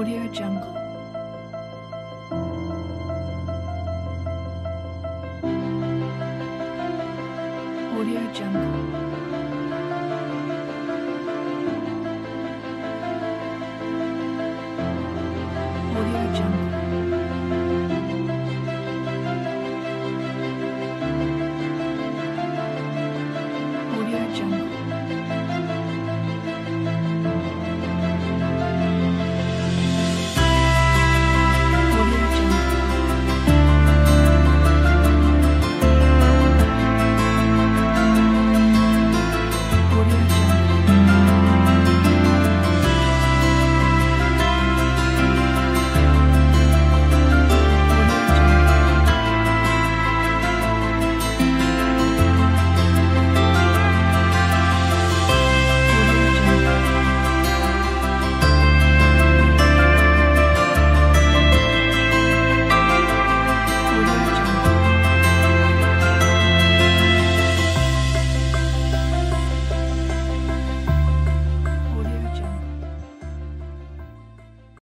Audio Jungle. Audio Jungle. Audio Jungle. Audio Jungle.